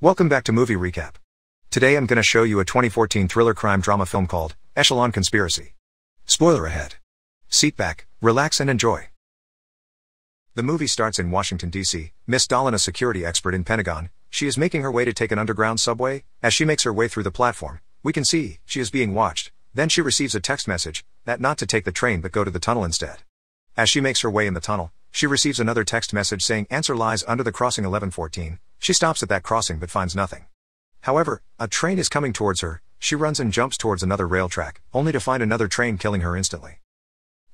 Welcome back to Movie Recap. Today I'm gonna show you a 2014 thriller crime drama film called Echelon Conspiracy. Spoiler ahead. Sit back, relax and enjoy. The movie starts in Washington, D.C. Miss Dolan, a security expert in Pentagon, she is making her way to take an underground subway. As she makes her way through the platform, we can see she is being watched. Then she receives a text message that not to take the train but go to the tunnel instead. As she makes her way in the tunnel, she receives another text message saying answer lies under the crossing 1114. She stops at that crossing but finds nothing. However, a train is coming towards her. She runs and jumps towards another rail track, only to find another train killing her instantly.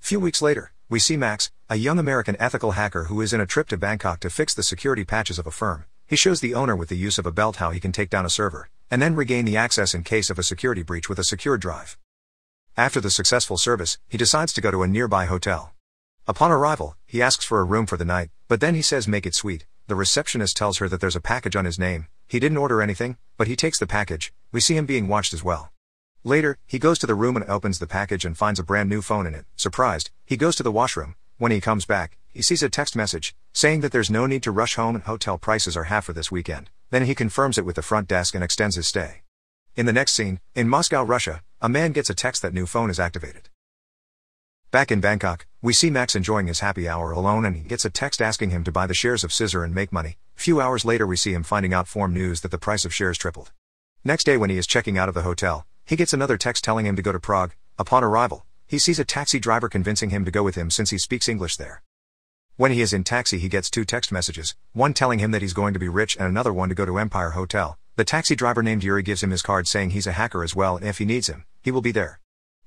Few weeks later, we see Max, a young American ethical hacker who is in a trip to Bangkok to fix the security patches of a firm. He shows the owner with the use of a belt how he can take down a server, and then regain the access in case of a security breach with a secure drive. After the successful service, he decides to go to a nearby hotel. Upon arrival, he asks for a room for the night, but then he says make it sweet. The receptionist tells her that there's a package on his name. He didn't order anything, but he takes the package. We see him being watched as well. Later, he goes to the room and opens the package and finds a brand new phone in it. Surprised, he goes to the washroom. When he comes back, he sees a text message saying that there's no need to rush home and hotel prices are half for this weekend. Then he confirms it with the front desk and extends his stay. In the next scene, in Moscow, Russia, a man gets a text that new phone is activated. Back in Bangkok, we see Max enjoying his happy hour alone and he gets a text asking him to buy the shares of Scissor and make money. Few hours later we see him finding out form news that the price of shares tripled. Next day when he is checking out of the hotel, he gets another text telling him to go to Prague. Upon arrival, he sees a taxi driver convincing him to go with him since he speaks English there. When he is in taxi he gets two text messages, one telling him that he's going to be rich and another one to go to Empire Hotel. The taxi driver named Yuri gives him his card saying he's a hacker as well and if he needs him, he will be there.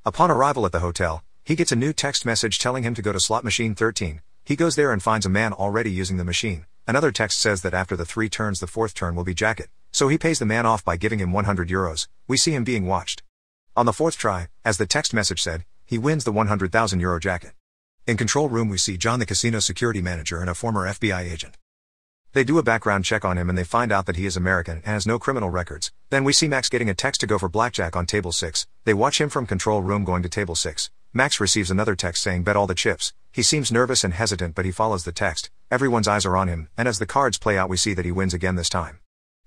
Upon arrival at the hotel, he gets a new text message telling him to go to slot machine 13. He goes there and finds a man already using the machine. Another text says that after the three turns the fourth turn will be jacket, so he pays the man off by giving him 100 euros. We see him being watched. On the fourth try, as the text message said, he wins the 100,000 euro jacket. In control room we see John, the casino security manager and a former FBI agent. They do a background check on him and they find out that he is American and has no criminal records. Then we see Max getting a text to go for blackjack on table 6. They watch him from control room going to table 6. Max receives another text saying bet all the chips. He seems nervous and hesitant but he follows the text. Everyone's eyes are on him and as the cards play out we see that he wins again this time.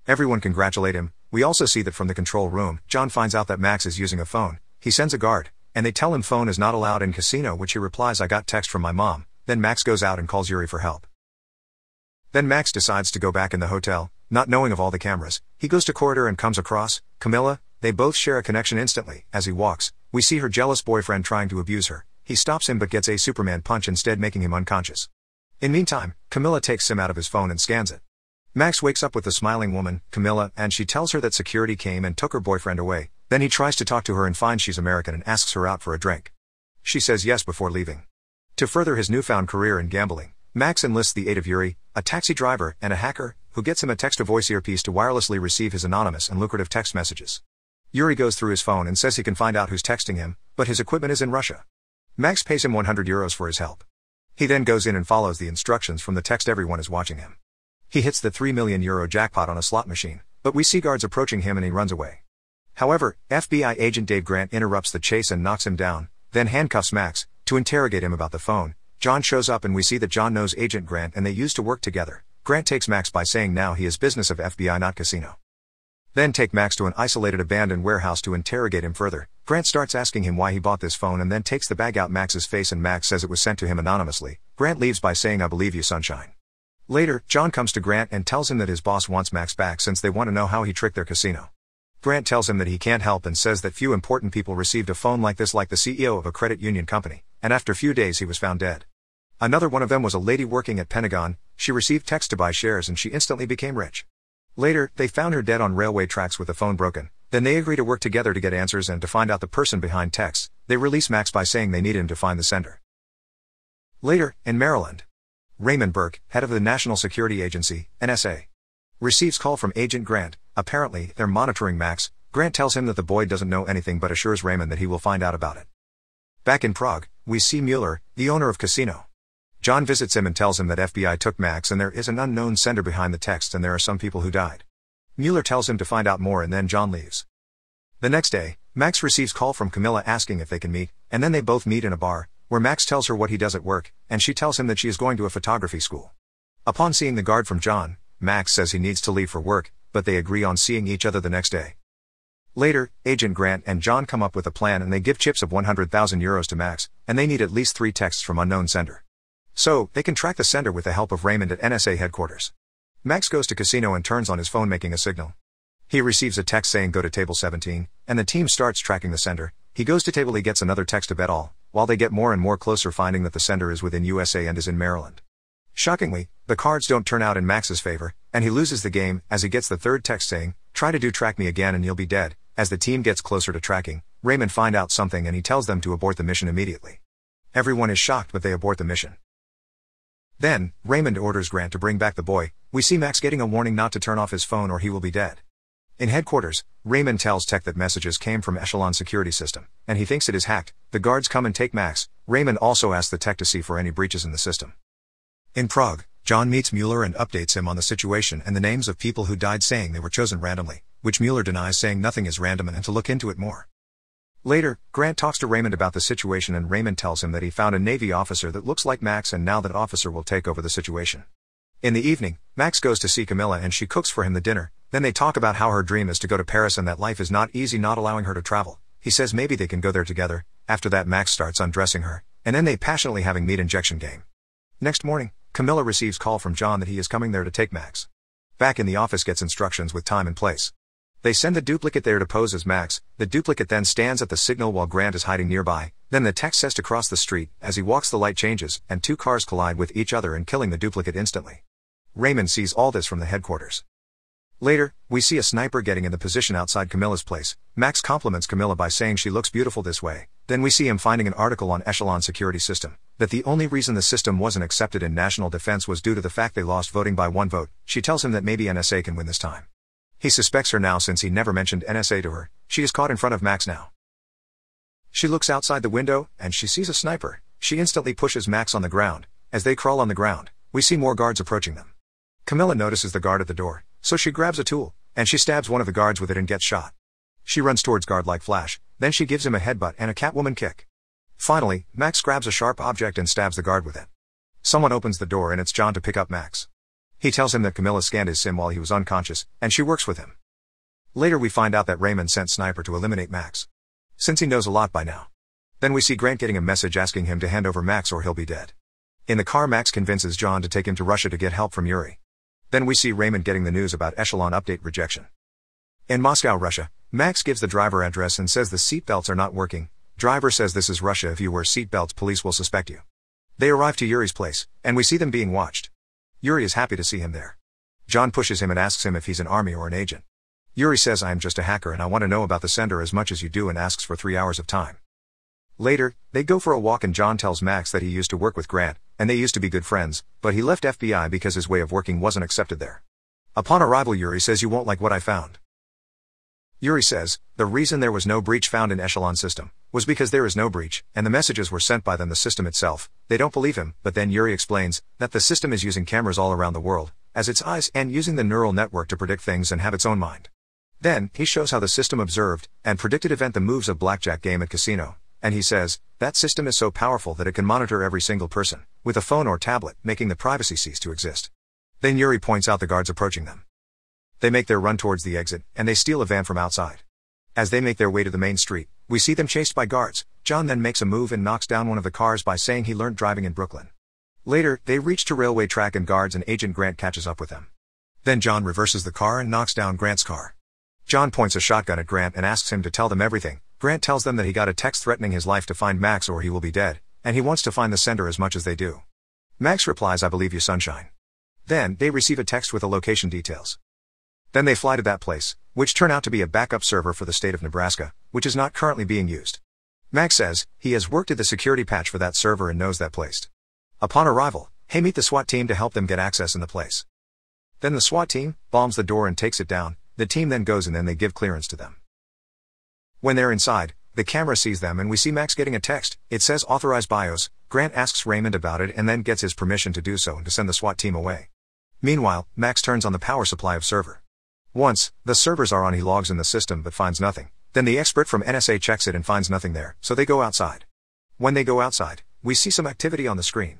Everyone congratulate him. We also see that from the control room, John finds out that Max is using a phone. He sends a guard, and they tell him phone is not allowed in casino, which he replies I got text from my mom. Then Max goes out and calls Yuri for help. Then Max decides to go back in the hotel, not knowing of all the cameras. He goes to corridor and comes across Camilla. They both share a connection instantly. As he walks, we see her jealous boyfriend trying to abuse her. He stops him but gets a Superman punch instead, making him unconscious. In meantime, Camilla takes SIM out of his phone and scans it. Max wakes up with the smiling woman, Camilla, and she tells her that security came and took her boyfriend away. Then he tries to talk to her and finds she's American and asks her out for a drink. She says yes before leaving. To further his newfound career in gambling, Max enlists the aid of Yuri, a taxi driver and a hacker, who gets him a text-to-voice earpiece to wirelessly receive his anonymous and lucrative text messages. Yuri goes through his phone and says he can find out who's texting him, but his equipment is in Russia. Max pays him 100 euros for his help. He then goes in and follows the instructions from the text. Everyone is watching him. He hits the 3 million euro jackpot on a slot machine, but we see guards approaching him and he runs away. However, FBI agent Dave Grant interrupts the chase and knocks him down, then handcuffs Max, to interrogate him about the phone. John shows up and we see that John knows agent Grant and they used to work together. Grant takes Max by saying now he is business of FBI not casino. Then take Max to an isolated abandoned warehouse to interrogate him further. Grant starts asking him why he bought this phone and then takes the bag out Max's face and Max says it was sent to him anonymously. Grant leaves by saying I believe you sunshine. Later, John comes to Grant and tells him that his boss wants Max back since they want to know how he tricked their casino. Grant tells him that he can't help and says that few important people received a phone like this, like the CEO of a credit union company, and after a few days he was found dead. Another one of them was a lady working at Pentagon. She received text to buy shares and she instantly became rich. Later, they found her dead on railway tracks with the phone broken. Then they agree to work together to get answers and to find out the person behind texts. They release Max by saying they need him to find the sender. Later, in Maryland, Raymond Burke, head of the National Security Agency, NSA, receives call from Agent Grant. Apparently, they're monitoring Max. Grant tells him that the boy doesn't know anything but assures Raymond that he will find out about it. Back in Prague, we see Mueller, the owner of casino. John visits him and tells him that FBI took Max and there is an unknown sender behind the text and there are some people who died. Mueller tells him to find out more and then John leaves. The next day, Max receives call from Camilla asking if they can meet, and then they both meet in a bar, where Max tells her what he does at work, and she tells him that she is going to a photography school. Upon seeing the guard from John, Max says he needs to leave for work, but they agree on seeing each other the next day. Later, Agent Grant and John come up with a plan and they give chips of 100,000 euros to Max, and they need at least 3 texts from unknown sender. So, they can track the sender with the help of Raymond at NSA headquarters. Max goes to casino and turns on his phone making a signal. He receives a text saying go to table 17, and the team starts tracking the sender. He goes to table, he gets another text about all, while they get more and more closer, finding that the sender is within USA and is in Maryland. Shockingly, the cards don't turn out in Max's favor, and he loses the game, as he gets the third text saying, try to track me again and you'll be dead. As the team gets closer to tracking, Raymond finds out something and he tells them to abort the mission immediately. Everyone is shocked, but they abort the mission. Then, Raymond orders Grant to bring back the boy. We see Max getting a warning not to turn off his phone or he will be dead. In headquarters, Raymond tells Tech that messages came from Echelon security system, and he thinks it is hacked. The guards come and take Max. Raymond also asks the Tech to see for any breaches in the system. In Prague, John meets Mueller and updates him on the situation and the names of people who died, saying they were chosen randomly, which Mueller denies, saying nothing is random and to look into it more. Later, Grant talks to Raymond about the situation and Raymond tells him that he found a Navy officer that looks like Max, and now that officer will take over the situation. In the evening, Max goes to see Camilla and she cooks for him the dinner. Then they talk about how her dream is to go to Paris and that life is not easy, not allowing her to travel. He says maybe they can go there together. After that, Max starts undressing her, and then they passionately having meat injection game. Next morning, Camilla receives call from John that he is coming there to take Max. Back in the office, gets instructions with time and place. They send the duplicate there to pose as Max. The duplicate then stands at the signal while Grant is hiding nearby. Then the text says to cross the street. As he walks, the light changes, and 2 cars collide with each other and killing the duplicate instantly. Raymond sees all this from the headquarters. Later, we see a sniper getting in the position outside Camilla's place. Max compliments Camilla by saying she looks beautiful this way. Then we see him finding an article on Echelon security system, that the only reason the system wasn't accepted in national defense was due to the fact they lost voting by 1 vote. She tells him that maybe NSA can win this time. He suspects her now since he never mentioned NSA to her. She is caught in front of Max now. She looks outside the window, and she sees a sniper. She instantly pushes Max on the ground. As they crawl on the ground, we see more guards approaching them. Camilla notices the guard at the door, so she grabs a tool, and she stabs one of the guards with it and gets shot. She runs towards guard like flash, then she gives him a headbutt and a Catwoman kick. Finally, Max grabs a sharp object and stabs the guard with it. Someone opens the door and it's John to pick up Max. He tells him that Camilla scanned his SIM while he was unconscious, and she works with him. Later we find out that Raymond sent Sniper to eliminate Max, since he knows a lot by now. Then we see Grant getting a message asking him to hand over Max or he'll be dead. In the car, Max convinces John to take him to Russia to get help from Yuri. Then we see Raymond getting the news about Echelon update rejection. In Moscow, Russia, Max gives the driver address and says the seatbelts are not working. Driver says this is Russia, if you wear seatbelts police will suspect you. They arrive to Yuri's place, and we see them being watched. Yuri is happy to see him there. John pushes him and asks him if he's an army or an agent. Yuri says I am just a hacker and I want to know about the sender as much as you do, and asks for 3 hours of time. Later, they go for a walk and John tells Max that he used to work with Grant, and they used to be good friends, but he left FBI because his way of working wasn't accepted there. Upon arrival, Yuri says you won't like what I found. Yuri says, the reason there was no breach found in Echelon system, was because there is no breach, and the messages were sent by them the system itself. They don't believe him, but then Yuri explains, that the system is using cameras all around the world, as its eyes, and using the neural network to predict things and have its own mind. Then, he shows how the system observed, and predicted event the moves of blackjack game at casino. And he says, that system is so powerful that it can monitor every single person, with a phone or tablet, making the privacy cease to exist. Then Yuri points out the guards approaching them. They make their run towards the exit, and they steal a van from outside. As they make their way to the main street, we see them chased by guards. John then makes a move and knocks down one of the cars by saying he learned driving in Brooklyn. Later, they reach to railway track and guards and Agent Grant catches up with them. Then John reverses the car and knocks down Grant's car. John points a shotgun at Grant and asks him to tell them everything. Grant tells them that he got a text threatening his life to find Max or he will be dead, and he wants to find the sender as much as they do. Max replies, I believe you, sunshine. Then, they receive a text with the location details. Then they fly to that place, which turn out to be a backup server for the state of Nebraska, which is not currently being used. Max says, he has worked at the security patch for that server and knows that place. Upon arrival, they meet the SWAT team to help them get access in the place. Then the SWAT team bombs the door and takes it down. The team then goes and then they give clearance to them. When they're inside, the camera sees them and we see Max getting a text. It says authorized BIOS. Grant asks Raymond about it and then gets his permission to do so and to send the SWAT team away. Meanwhile, Max turns on the power supply of server. Once the servers are on, he logs in the system but finds nothing. Then the expert from NSA checks it and finds nothing there, so they go outside. When they go outside, we see some activity on the screen.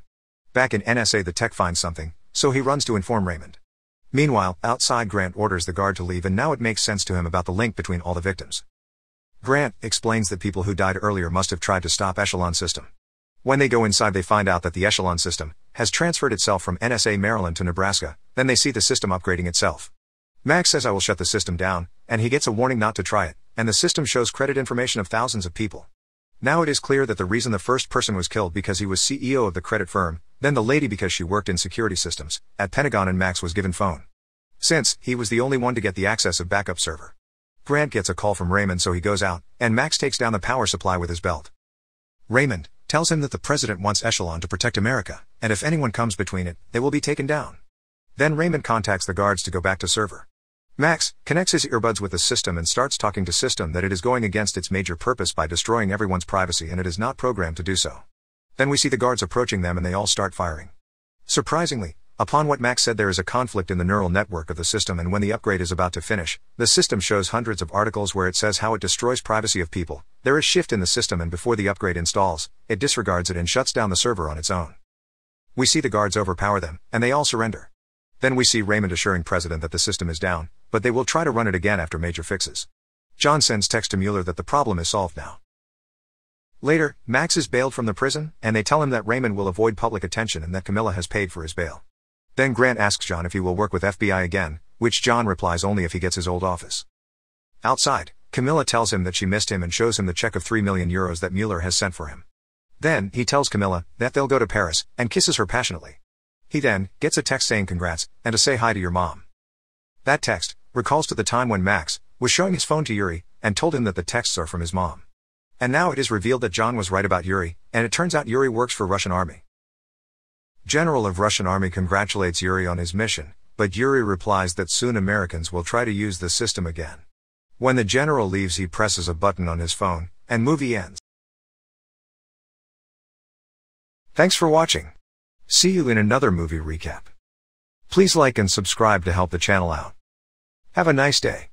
Back in NSA, the tech finds something, so he runs to inform Raymond. Meanwhile, outside, Grant orders the guard to leave, and now it makes sense to him about the link between all the victims. Grant explains that people who died earlier must have tried to stop Echelon system. When they go inside, they find out that the Echelon system has transferred itself from NSA Maryland to Nebraska. Then they see the system upgrading itself. Max says, "I will shut the system down," and he gets a warning not to try it, and the system shows credit information of thousands of people. Now it is clear that the reason the first person was killed because he was CEO of the credit firm, then the lady because she worked in security systems at Pentagon, and Max was given phone, since he was the only one to get the access of backup server. Grant gets a call from Raymond, so he goes out, and Max takes down the power supply with his belt. Raymond tells him that the president wants Echelon to protect America, and if anyone comes between it, they will be taken down. Then Raymond contacts the guards to go back to server. Max connects his earbuds with the system and starts talking to system that it is going against its major purpose by destroying everyone's privacy, and it is not programmed to do so. Then we see the guards approaching them, and they all start firing. Surprisingly, upon what Max said, there is a conflict in the neural network of the system, and when the upgrade is about to finish, the system shows hundreds of articles where it says how it destroys privacy of people. There is shift in the system, and before the upgrade installs, it disregards it and shuts down the server on its own. We see the guards overpower them, and they all surrender. Then we see Raymond assuring President that the system is down, but they will try to run it again after major fixes. John sends text to Mueller that the problem is solved now. Later, Max is bailed from the prison, and they tell him that Raymond will avoid public attention and that Camilla has paid for his bail. Then Grant asks John if he will work with FBI again, which John replies only if he gets his old office. Outside, Camilla tells him that she missed him and shows him the check of €3 million that Mueller has sent for him. Then, he tells Camilla that they'll go to Paris, and kisses her passionately. He then gets a text saying congrats, and to say hi to your mom. That text recalls to the time when Max was showing his phone to Yuri, and told him that the texts are from his mom. And now it is revealed that John was right about Yuri, and it turns out Yuri works for Russian Army. General of Russian Army congratulates Yuri on his mission, but Yuri replies that soon Americans will try to use the system again. When the general leaves, he presses a button on his phone, and movie ends. Thanks for watching. See you in another movie recap. Please like and subscribe to help the channel out. Have a nice day.